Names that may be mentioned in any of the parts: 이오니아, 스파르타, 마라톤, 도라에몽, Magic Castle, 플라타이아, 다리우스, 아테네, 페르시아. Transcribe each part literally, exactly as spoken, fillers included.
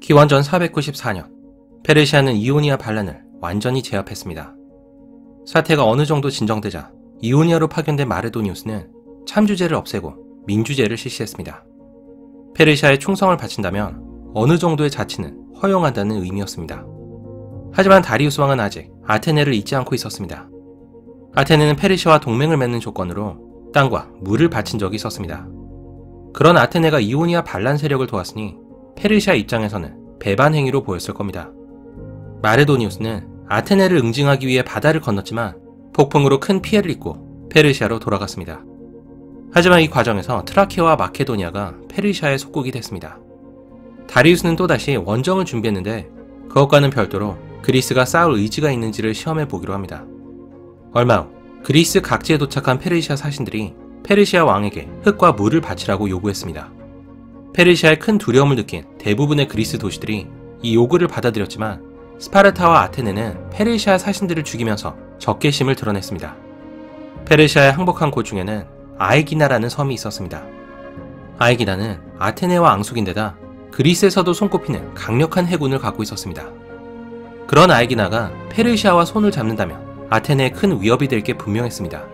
기원전 사백구십사 년 페르시아는 이오니아 반란을 완전히 제압했습니다. 사태가 어느 정도 진정되자 이오니아로 파견된 마르도니우스는 참주제를 없애고 민주제를 실시했습니다. 페르시아에 충성을 바친다면 어느 정도의 자치는 허용한다는 의미였습니다. 하지만 다리우스 왕은 아직 아테네를 잊지 않고 있었습니다. 아테네는 페르시아와 동맹을 맺는 조건으로 땅과 물을 바친 적이 있었습니다. 그런 아테네가 이오니아 반란 세력을 도왔으니 페르시아 입장에서는 배반 행위로 보였을 겁니다. 마르도니우스는 아테네를 응징하기 위해 바다를 건넜지만 폭풍으로 큰 피해를 입고 페르시아로 돌아갔습니다. 하지만 이 과정에서 트라키아와 마케도니아가 페르시아의 속국이 됐습니다. 다리우스는 또다시 원정을 준비했는데 그것과는 별도로 그리스가 싸울 의지가 있는지를 시험해 보기로 합니다. 얼마 후 그리스 각지에 도착한 페르시아 사신들이 페르시아 왕에게 흙과 물을 바치라고 요구했습니다. 페르시아의 큰 두려움을 느낀 대부분의 그리스 도시들이 이 요구를 받아들였지만 스파르타와 아테네는 페르시아 사신들을 죽이면서 적개심을 드러냈습니다. 페르시아의 항복한 곳 중에는 아에기나라는 섬이 있었습니다. 아에기나는 아테네와 앙숙인데다 그리스에서도 손꼽히는 강력한 해군을 갖고 있었습니다. 그런 아에기나가 페르시아와 손을 잡는다면 아테네에 큰 위협이 될 게 분명했습니다.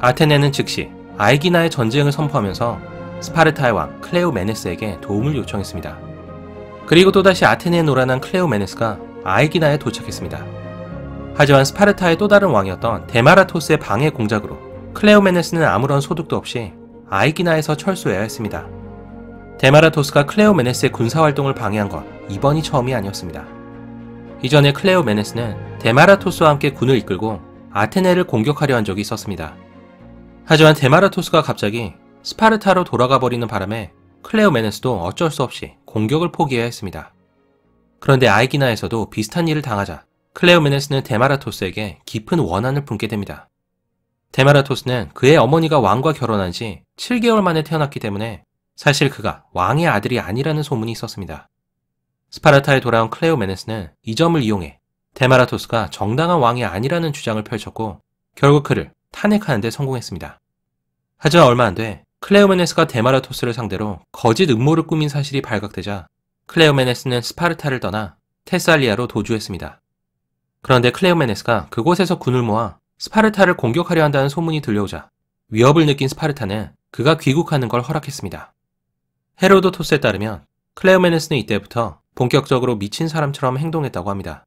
아테네는 즉시 아에기나의 전쟁을 선포하면서 스파르타의 왕 클레오메네스에게 도움을 요청했습니다. 그리고 또다시 아테네에 노란한 클레오메네스가 아에기나에 도착했습니다. 하지만 스파르타의 또 다른 왕이었던 데마라토스의 방해 공작으로 클레오메네스는 아무런 소득도 없이 아에기나에서 철수해야 했습니다. 데마라토스가 클레오메네스의 군사활동을 방해한 건 이번이 처음이 아니었습니다. 이전에 클레오메네스는 데마라토스와 함께 군을 이끌고 아테네를 공격하려 한 적이 있었습니다. 하지만 데마라토스가 갑자기 스파르타로 돌아가버리는 바람에 클레오메네스도 어쩔 수 없이 공격을 포기해야 했습니다. 그런데 아에기나에서도 비슷한 일을 당하자 클레오메네스는 데마라토스에게 깊은 원한을 품게 됩니다. 데마라토스는 그의 어머니가 왕과 결혼한 지 칠 개월 만에 태어났기 때문에 사실 그가 왕의 아들이 아니라는 소문이 있었습니다. 스파르타에 돌아온 클레오메네스는 이 점을 이용해 데마라토스가 정당한 왕이 아니라는 주장을 펼쳤고 결국 그를 탄핵하는 데 성공했습니다. 하지만 얼마 안 돼 클레오메네스가 데마라토스를 상대로 거짓 음모를 꾸민 사실이 발각되자 클레오메네스는 스파르타를 떠나 테살리아로 도주했습니다. 그런데 클레오메네스가 그곳에서 군을 모아 스파르타를 공격하려 한다는 소문이 들려오자 위협을 느낀 스파르타는 그가 귀국하는 걸 허락했습니다. 헤로도토스에 따르면 클레오메네스는 이때부터 본격적으로 미친 사람처럼 행동했다고 합니다.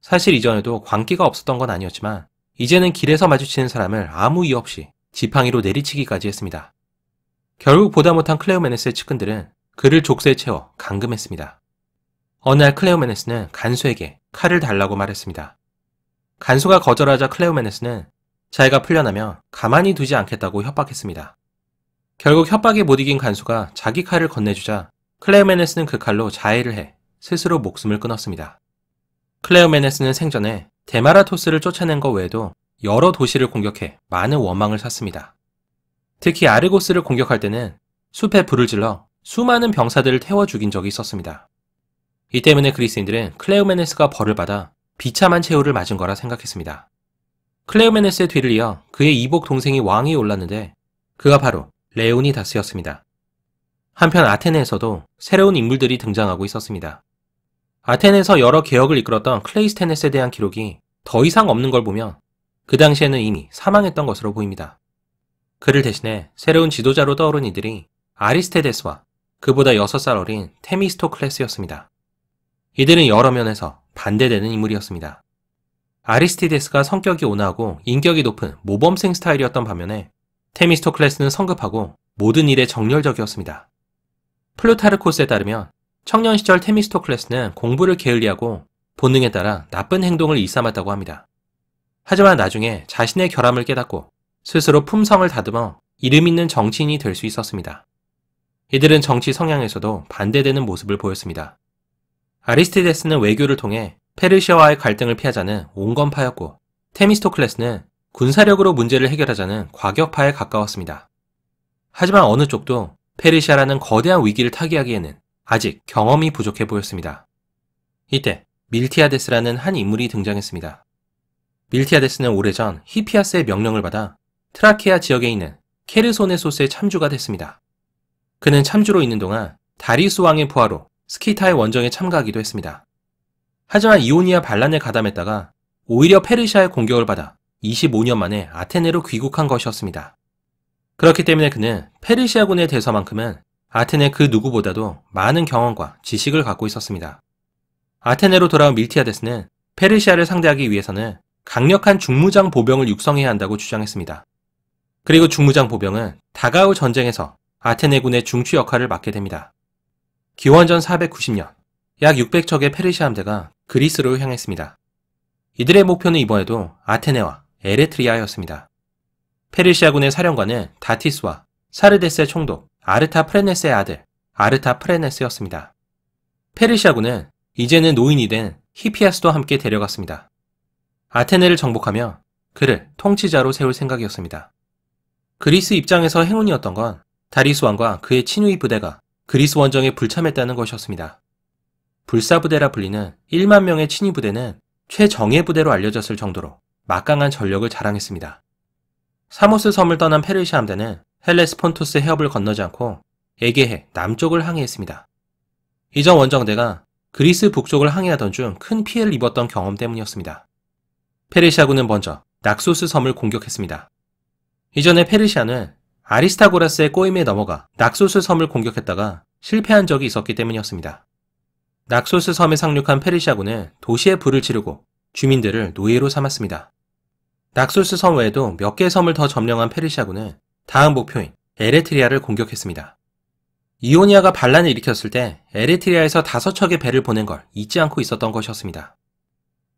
사실 이전에도 광기가 없었던 건 아니었지만 이제는 길에서 마주치는 사람을 아무 이유 없이 지팡이로 내리치기까지 했습니다. 결국 보다 못한 클레오메네스의 측근들은 그를 족쇄에 채워 감금했습니다. 어느 날 클레오메네스는 간수에게 칼을 달라고 말했습니다. 간수가 거절하자 클레오메네스는 자기가 풀려나면 가만히 두지 않겠다고 협박했습니다. 결국 협박에 못 이긴 간수가 자기 칼을 건네주자 클레오메네스는 그 칼로 자해를 해 스스로 목숨을 끊었습니다. 클레오메네스는 생전에 데마라토스를 쫓아낸 것 외에도 여러 도시를 공격해 많은 원망을 샀습니다. 특히 아르고스를 공격할 때는 숲에 불을 질러 수많은 병사들을 태워 죽인 적이 있었습니다. 이 때문에 그리스인들은 클레오메네스가 벌을 받아 비참한 최후를 맞은 거라 생각했습니다. 클레오메네스의 뒤를 이어 그의 이복 동생이 왕위에 올랐는데 그가 바로 레오니다스였습니다. 한편 아테네에서도 새로운 인물들이 등장하고 있었습니다. 아테네에서 여러 개혁을 이끌었던 클레이스테네스에 대한 기록이 더 이상 없는 걸 보면 그 당시에는 이미 사망했던 것으로 보입니다. 그를 대신해 새로운 지도자로 떠오른 이들이 아리스테데스와 그보다 여섯 살 어린 테미스토클레스였습니다. 이들은 여러 면에서 반대되는 인물이었습니다. 아리스티데스가 성격이 온화하고 인격이 높은 모범생 스타일이었던 반면에 테미스토클레스는 성급하고 모든 일에 정열적이었습니다. 플루타르코스에 따르면 청년 시절 테미스토클레스는 공부를 게을리하고 본능에 따라 나쁜 행동을 일삼았다고 합니다. 하지만 나중에 자신의 결함을 깨닫고 스스로 품성을 다듬어 이름 있는 정치인이 될 수 있었습니다. 이들은 정치 성향에서도 반대되는 모습을 보였습니다. 아리스티데스는 외교를 통해 페르시아와의 갈등을 피하자는 온건파였고 테미스토클레스는 군사력으로 문제를 해결하자는 과격파에 가까웠습니다. 하지만 어느 쪽도 페르시아라는 거대한 위기를 타개하기에는 아직 경험이 부족해 보였습니다. 이때 밀티아데스라는 한 인물이 등장했습니다. 밀티아데스는 오래전 히피아스의 명령을 받아 트라키아 지역에 있는 케르소네소스의 참주가 됐습니다. 그는 참주로 있는 동안 다리우스 왕의 부하로 스키타의 원정에 참가하기도 했습니다. 하지만 이오니아 반란에 가담했다가 오히려 페르시아의 공격을 받아 이십오 년 만에 아테네로 귀국한 것이었습니다. 그렇기 때문에 그는 페르시아군의 대사만큼은 아테네 그 누구보다도 많은 경험과 지식을 갖고 있었습니다. 아테네로 돌아온 밀티아데스는 페르시아를 상대하기 위해서는 강력한 중무장 보병을 육성해야 한다고 주장했습니다. 그리고 중무장 보병은 다가올 전쟁에서 아테네군의 중추 역할을 맡게 됩니다. 기원전 사백구십 년, 약 육백 척의 페르시아 함대가 그리스로 향했습니다. 이들의 목표는 이번에도 아테네와 에레트리아였습니다. 페르시아군의 사령관은 다티스와 사르데스의 총독 아르타 프레네스의 아들 아르타 프레네스였습니다. 페르시아군은 이제는 노인이 된 히피아스도 함께 데려갔습니다. 아테네를 정복하며 그를 통치자로 세울 생각이었습니다. 그리스 입장에서 행운이었던 건 다리우스 왕과 그의 친위 부대가 그리스 원정에 불참했다는 것이었습니다. 불사부대라 불리는 만 명의 친위 부대는 최정예 부대로 알려졌을 정도로 막강한 전력을 자랑했습니다. 사모스 섬을 떠난 페르시아 함대는 헬레스폰토스 해협을 건너지 않고 에게해 남쪽을 항해했습니다. 이전 원정대가 그리스 북쪽을 항해하던 중 큰 피해를 입었던 경험 때문이었습니다. 페르시아군은 먼저 낙소스 섬을 공격했습니다. 이전에 페르시아는 아리스타고라스의 꼬임에 넘어가 낙소스 섬을 공격했다가 실패한 적이 있었기 때문이었습니다. 낙소스 섬에 상륙한 페르시아군은 도시에 불을 지르고 주민들을 노예로 삼았습니다. 낙소스 섬 외에도 몇 개의 섬을 더 점령한 페르시아군은 다음 목표인 에레트리아를 공격했습니다. 이오니아가 반란을 일으켰을 때 에레트리아에서 다섯 척의 배를 보낸 걸 잊지 않고 있었던 것이었습니다.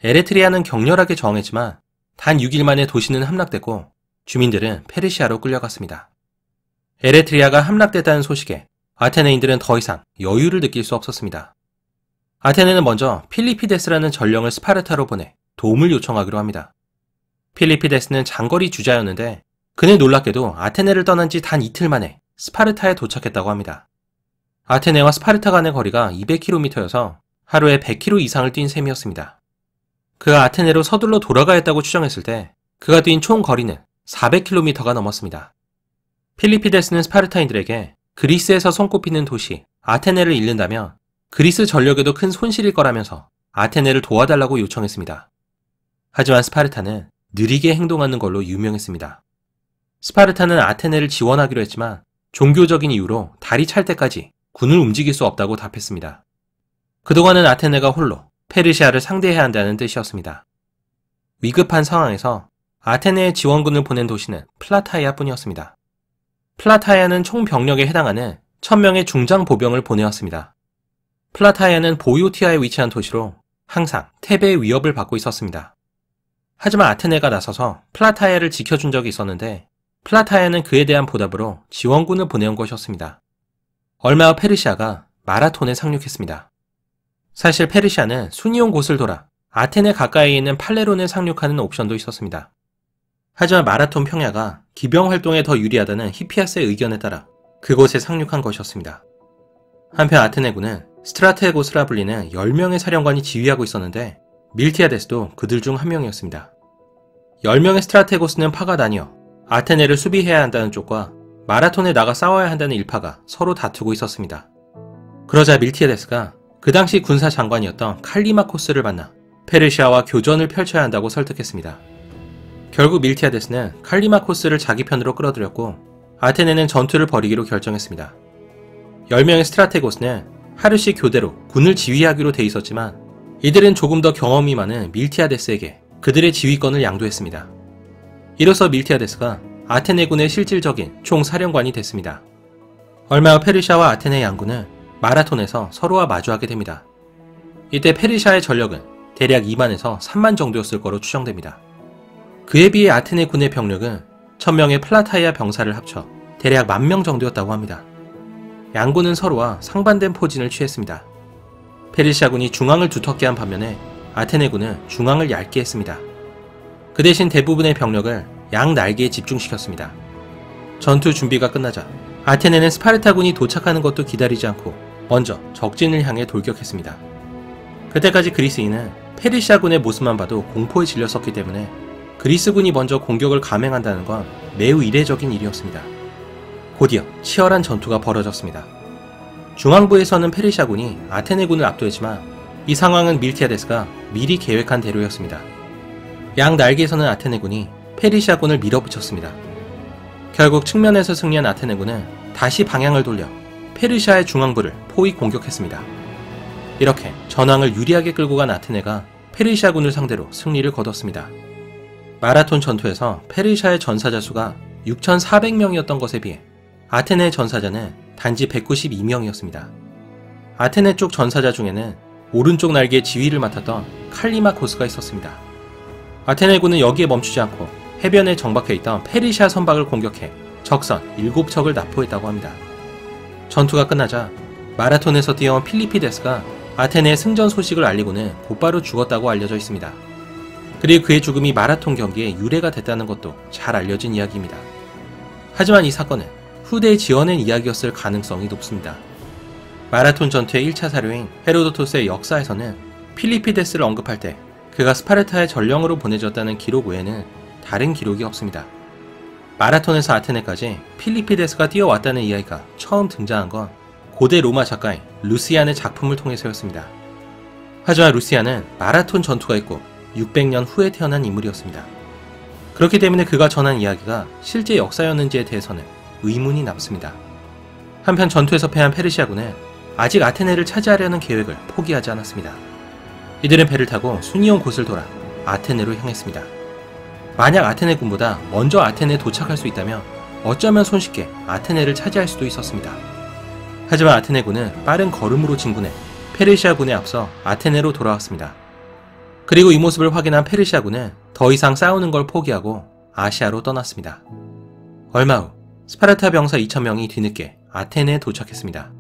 에레트리아는 격렬하게 저항했지만 단 육 일 만에 도시는 함락됐고 주민들은 페르시아로 끌려갔습니다. 에레트리아가 함락됐다는 소식에 아테네인들은 더 이상 여유를 느낄 수 없었습니다. 아테네는 먼저 필리피데스라는 전령을 스파르타로 보내 도움을 요청하기로 합니다. 필리피데스는 장거리 주자였는데 그는 놀랍게도 아테네를 떠난 지 단 이틀 만에 스파르타에 도착했다고 합니다. 아테네와 스파르타 간의 거리가 이백 킬로미터여서 하루에 백 킬로미터 이상을 뛴 셈이었습니다. 그가 아테네로 서둘러 돌아가야 했다고 추정했을 때 그가 뛴 총 거리는 사백 킬로미터가 넘었습니다. 필리피데스는 스파르타인들에게 그리스에서 손꼽히는 도시 아테네를 잃는다면 그리스 전력에도 큰 손실일 거라면서 아테네를 도와달라고 요청했습니다. 하지만 스파르타는 느리게 행동하는 걸로 유명했습니다. 스파르타는 아테네를 지원하기로 했지만 종교적인 이유로 달이 찰 때까지 군을 움직일 수 없다고 답했습니다. 그동안은 아테네가 홀로 페르시아를 상대해야 한다는 뜻이었습니다. 위급한 상황에서 아테네의 지원군을 보낸 도시는 플라타이아뿐이었습니다. 플라타이아는 총 병력에 해당하는 천 명의 중장 보병을 보내왔습니다. 플라타이아는 보이오티아에 위치한 도시로 항상 테베의 위협을 받고 있었습니다. 하지만 아테네가 나서서 플라타이아를 지켜준 적이 있었는데 플라타이아는 그에 대한 보답으로 지원군을 보내온 것이었습니다. 얼마 후 페르시아가 마라톤에 상륙했습니다. 사실 페르시아는 수니온 곳을 돌아 아테네 가까이에 있는 팔레론에 상륙하는 옵션도 있었습니다. 하지만 마라톤 평야가 기병 활동에 더 유리하다는 히피아스의 의견에 따라 그곳에 상륙한 것이었습니다. 한편 아테네군은 스트라테고스라 불리는 열 명의 사령관이 지휘하고 있었는데 밀티아데스도 그들 중 한 명이었습니다. 열 명의 스트라테고스는 파가 나뉘어 아테네를 수비해야 한다는 쪽과 마라톤에 나가 싸워야 한다는 일파가 서로 다투고 있었습니다. 그러자 밀티아데스가 그 당시 군사 장관이었던 칼리마코스를 만나 페르시아와 교전을 펼쳐야 한다고 설득했습니다. 결국 밀티아데스는 칼리마코스를 자기 편으로 끌어들였고 아테네는 전투를 벌이기로 결정했습니다. 열 명의 스트라테고스는 하루씩 교대로 군을 지휘하기로 돼 있었지만 이들은 조금 더 경험이 많은 밀티아데스에게 그들의 지휘권을 양도했습니다. 이로써 밀티아데스가 아테네군의 실질적인 총사령관이 됐습니다. 얼마 후 페르시아와 아테네 양군은 마라톤에서 서로와 마주하게 됩니다. 이때 페르시아의 전력은 대략 이만에서 삼만 정도였을 거로 추정됩니다. 그에 비해 아테네 군의 병력은 천 명의 플라타이아 병사를 합쳐 대략 만 명 정도였다고 합니다. 양군은 서로와 상반된 포진을 취했습니다. 페르시아군이 중앙을 두텁게 한 반면에 아테네군은 중앙을 얇게 했습니다. 그 대신 대부분의 병력을 양 날개에 집중시켰습니다. 전투 준비가 끝나자 아테네는 스파르타군이 도착하는 것도 기다리지 않고 먼저 적진을 향해 돌격했습니다. 그때까지 그리스인은 페르시아군의 모습만 봐도 공포에 질렸었기 때문에 그리스군이 먼저 공격을 감행한다는 건 매우 이례적인 일이었습니다. 곧이어 치열한 전투가 벌어졌습니다. 중앙부에서는 페르시아군이 아테네군을 압도했지만 이 상황은 밀티아데스가 미리 계획한 대로였습니다. 양 날개에서는 아테네군이 페르시아군을 밀어붙였습니다. 결국 측면에서 승리한 아테네군은 다시 방향을 돌려 페르시아의 중앙부를 포위 공격했습니다. 이렇게 전황을 유리하게 끌고 간 아테네가 페르시아군을 상대로 승리를 거뒀습니다. 마라톤 전투에서 페르시아의 전사자 수가 육천사백 명이었던 것에 비해 아테네의 전사자는 단지 백구십이 명이었습니다. 아테네 쪽 전사자 중에는 오른쪽 날개의 지휘를 맡았던 칼리마코스가 있었습니다. 아테네군은 여기에 멈추지 않고 해변에 정박해있던 페르시아 선박을 공격해 적선 일곱 척을 납포했다고 합니다. 전투가 끝나자 마라톤에서 뛰어온 필리피데스가 아테네의 승전 소식을 알리고는 곧바로 죽었다고 알려져 있습니다. 그리고 그의 죽음이 마라톤 경기에 유래가 됐다는 것도 잘 알려진 이야기입니다. 하지만 이 사건은 후대에 지어낸 이야기였을 가능성이 높습니다. 마라톤 전투의 일 차 사료인 헤로도토스의 역사에서는 필리피데스를 언급할 때 그가 스파르타의 전령으로 보내졌다는 기록 외에는 다른 기록이 없습니다. 마라톤에서 아테네까지 필리피데스가 뛰어왔다는 이야기가 처음 등장한 건 고대 로마 작가인 루시안의 작품을 통해서였습니다. 하지만 루시안은 마라톤 전투가 있고 육백 년 후에 태어난 인물이었습니다. 그렇기 때문에 그가 전한 이야기가 실제 역사였는지에 대해서는 의문이 남습니다. 한편 전투에서 패한 페르시아군은 아직 아테네를 차지하려는 계획을 포기하지 않았습니다. 이들은 배를 타고 순이온 곳을 돌아 아테네로 향했습니다. 만약 아테네군보다 먼저 아테네에 도착할 수 있다면 어쩌면 손쉽게 아테네를 차지할 수도 있었습니다. 하지만 아테네군은 빠른 걸음으로 진군해 페르시아군에 앞서 아테네로 돌아왔습니다. 그리고 이 모습을 확인한 페르시아군은 더 이상 싸우는 걸 포기하고 아시아로 떠났습니다. 얼마 후 스파르타 병사 이천 명이 뒤늦게 아테네에 도착했습니다.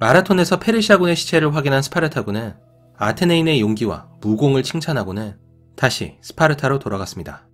마라톤에서 페르시아군의 시체를 확인한 스파르타군은 아테네인의 용기와 무공을 칭찬하고는 다시 스파르타로 돌아갔습니다.